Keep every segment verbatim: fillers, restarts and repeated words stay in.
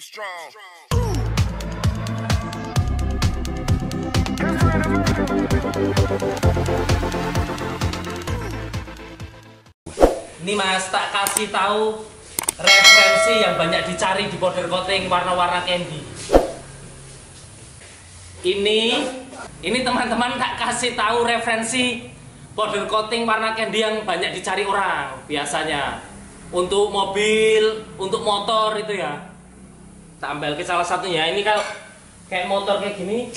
be strong. Ini Mas, tak kasih tahu referensi yang banyak dicari di powdercoating warna-warna candy. Ini ini teman-teman tak kasih tahu referensi powdercoating warna candy yang banyak dicari orang biasanya. Untuk mobil, untuk motor itu ya. Tambal ke salah satunya. Ini kalau kayak motor kayak gini,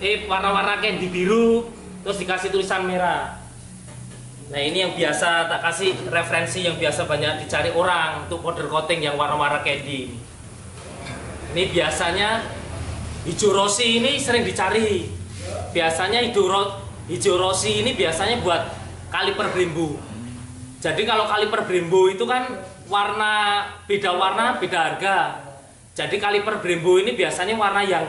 eh warna-warna candy biru, terus dikasih tulisan merah. Nah ini yang biasa tak kasih referensi yang biasa banyak dicari orang untuk powdercoating yang warna-warna candy. Ini biasanya hijau Rossi ini sering dicari. Biasanya hijau Rossi ini biasanya buat kaliper Brembo. Jadi kalau kaliper Brembo itu kan warna, beda warna, beda harga. Jadi kaliper Brembo ini biasanya warna yang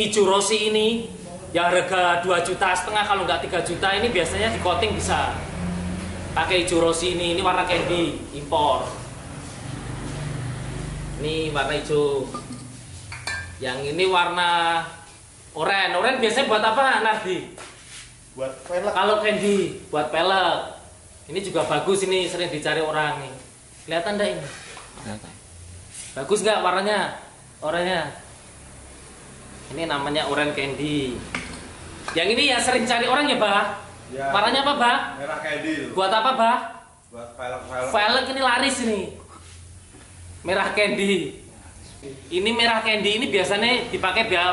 hijau Rossi ini, yang harga dua juta setengah kalau nggak tiga juta, ini biasanya di coating bisa. Pakai hijau Rossi ini, ini warna candy, impor. Ini warna hijau. Yang ini warna oranye. Oranye biasanya buat apa, Nardi? Buat pelek. Kalau candy, buat pelek. Ini juga bagus, ini sering dicari orang nih. Kelihatan enggak ini? Kelihatan. Bagus nggak warnanya? Orangnya. Ini namanya orange candy. Yang ini ya sering cari orang ya, Bah? Ya. Warnanya apa, Bah? Merah candy. Buat apa, Bah? Buat velg-velg. Velg ini laris ini. Merah candy. Ini merah candy ini biasanya dipakai biar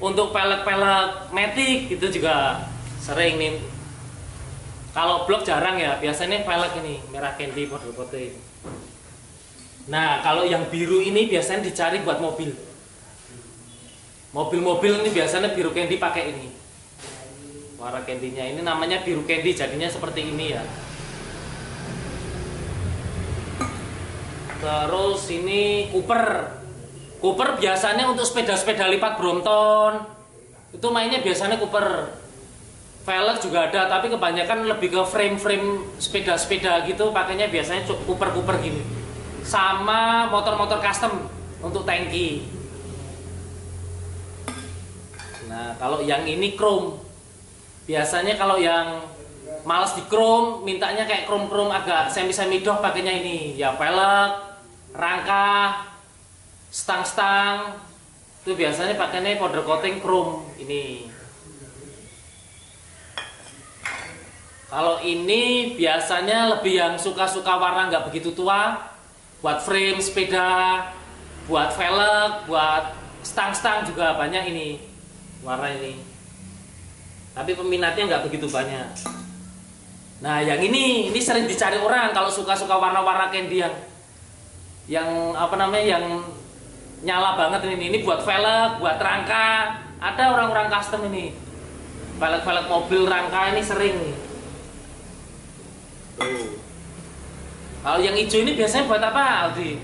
untuk velg-velg matic gitu juga sering nih. Kalau blok jarang ya, biasanya velg ini, merah candy powdercoating. Nah, kalau yang biru ini biasanya dicari buat mobil. Mobil-mobil ini biasanya biru candy pakai ini. Warna candy-nya ini namanya biru candy, jadinya seperti ini ya. Terus ini Cooper. Cooper biasanya untuk sepeda-sepeda lipat Brompton. Itu mainnya biasanya Cooper. Velg juga ada, tapi kebanyakan lebih ke frame-frame sepeda-sepeda gitu, pakainya biasanya Cooper-Cooper gini. Sama motor-motor custom untuk tangki. Nah, kalau yang ini chrome. Biasanya kalau yang males di chrome, mintanya kayak chrome-chrome agak semi-semi doh, pakainya ini. Ya velg, rangka, stang-stang. Itu biasanya pakainya powdercoating chrome ini. Kalau ini biasanya lebih yang suka-suka warna nggak begitu tua, buat frame sepeda, buat velg, buat stang-stang juga banyak ini warna ini. Tapi peminatnya nggak begitu banyak. Nah yang ini ini sering dicari orang kalau suka-suka warna-warna candy yang yang apa namanya yang nyala banget ini. Ini buat velg, buat rangka. Ada orang-orang custom ini. Velg-velg mobil rangka ini sering nih. Oh. Kalau yang hijau ini biasanya buat apa, Aldi?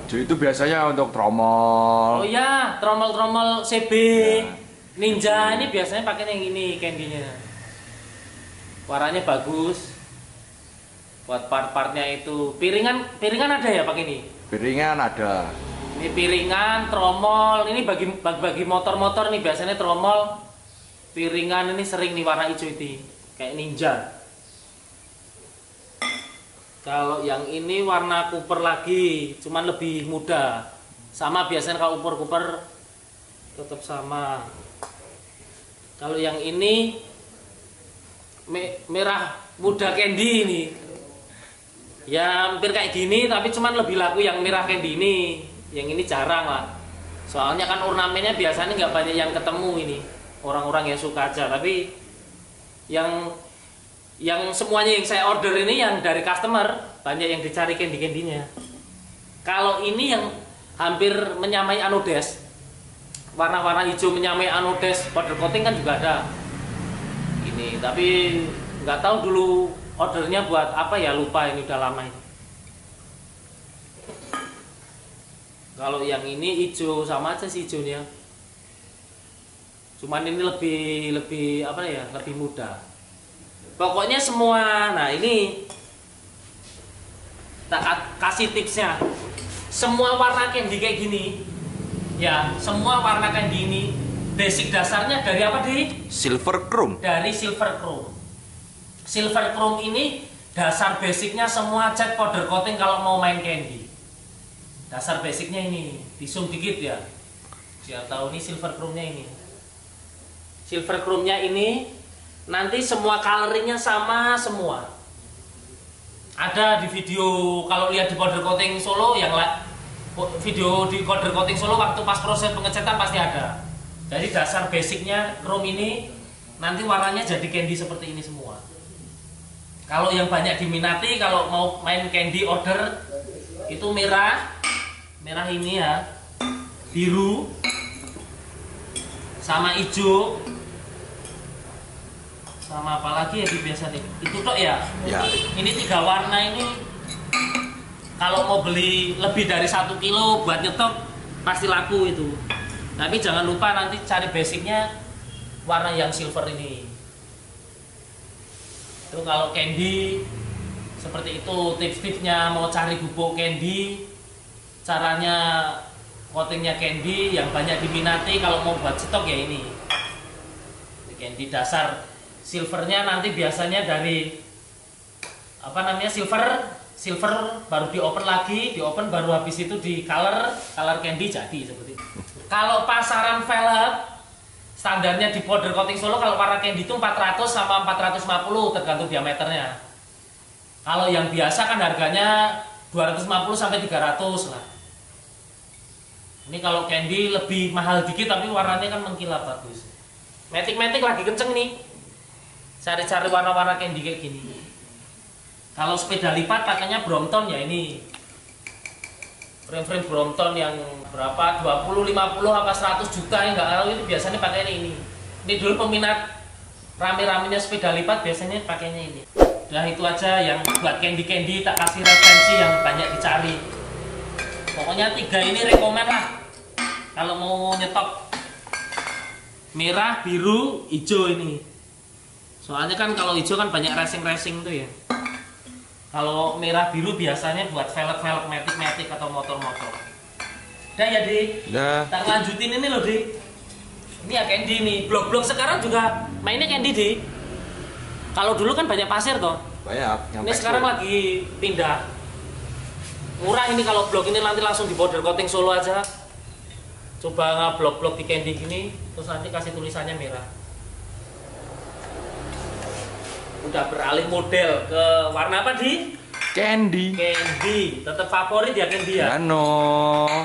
Hijau itu biasanya untuk tromol. Oh ya, tromol-tromol C B, ya. Ninja ini biasanya pakainya yang ini candy-nya. Warnanya bagus. Buat part-partnya itu piringan, piringan ada ya pakai ini? Piringan ada. Ini piringan, tromol. Ini bagi bagi motor-motor nih biasanya tromol, piringan ini sering nih warna hijau itu kayak Ninja. Kalau yang ini warna Cooper lagi, cuman lebih muda. Sama biasanya kalau umur Cooper tetap sama. Kalau yang ini me merah muda candy ini. Ya hampir kayak gini, tapi cuman lebih laku yang merah candy ini. Yang ini jarang lah. Soalnya kan ornamennya biasanya nggak banyak yang ketemu ini. Orang-orang yang suka aja, tapi yang yang semuanya yang saya order ini yang dari customer, banyak yang dicari candy-candynya. Kalau ini yang hampir menyamai anodes, warna-warna hijau menyamai anodes powdercoating kan juga ada ini, tapi nggak tahu dulu ordernya buat apa ya, lupa, ini udah lama ini. Kalau yang ini hijau sama aja sih hijaunya, cuman ini lebih lebih apa ya, lebih muda. Pokoknya semua, nah ini tak kasih tipsnya. semua warna candy kayak gini ya, semua warna candy ini basic dasarnya dari apa di? Silver chrome. Dari silver chrome. Silver chrome ini dasar basicnya semua cat powder coating kalau mau main candy. Dasar basicnya ini, di zoom dikit ya. Biar tahu nih silver chrome-nya ini. Silver chrome-nya ini nanti semua coloring-nya sama semua. Ada di video, kalau lihat di powder coating Solo yang video di powder coating Solo waktu pas proses pengecatan pasti ada. Jadi dasar basicnya chrome ini nanti warnanya jadi candy seperti ini semua. Kalau yang banyak diminati kalau mau main candy order itu merah, merah ini ya, biru sama hijau. Sama apalagi ya biasa nih, itu tok ya? Ya. Ini tiga warna ini kalau mau beli lebih dari satu kilo buat nyetok pasti laku itu. Tapi jangan lupa nanti cari basicnya warna yang silver ini. Itu kalau candy seperti itu tips-tipsnya, mau cari bubuk candy, caranya coatingnya candy yang banyak diminati kalau mau buat stok ya ini. Candy dasar. Silvernya nanti biasanya dari apa namanya silver, silver baru diopen lagi, diopen baru habis itu di color, color candy jadi seperti itu. Kalau pasaran velg standarnya di powder coating Solo kalau warna candy itu empat ratus sama empat ratus lima puluh tergantung diameternya. Kalau yang biasa kan harganya dua ratus lima puluh sampai tiga ratus lah. Ini kalau candy lebih mahal dikit tapi warnanya kan mengkilap bagus. Metik-metik lagi kenceng nih. Cari-cari warna-warna candy kayak gini. Kalau sepeda lipat pakainya Brompton ya ini. Frame-frame Brompton yang berapa dua puluh, lima puluh, apa seratus juta yang nggak tahu itu biasanya pakainya ini. Ini dulu peminat rame-ramenya sepeda lipat biasanya pakainya ini. Udah itu aja yang buat candy-candy, tak kasih referensi yang banyak dicari. Pokoknya tiga ini rekomen lah kalau mau nyetok. Merah, biru, hijau ini. Soalnya kan kalau hijau kan banyak racing-racing tuh ya. Kalau merah biru biasanya buat velg-velg metik-metik atau motor-motor. Udah ya Di? Udah. Kita lanjutin ini loh Di. Ini ya candy nih. Blok-blok sekarang juga mainnya candy Di. Kalau dulu kan banyak pasir toh. Banyak. Ini sekarang itu lagi pindah. Murah ini kalau blok ini nanti langsung di powder coating Solo aja. Coba ngeblok-blok di candy gini. Terus nanti kasih tulisannya merah. Udah beralih model ke warna apa Di? Candy. Candy, tetap favorit ya candy ya? Nano.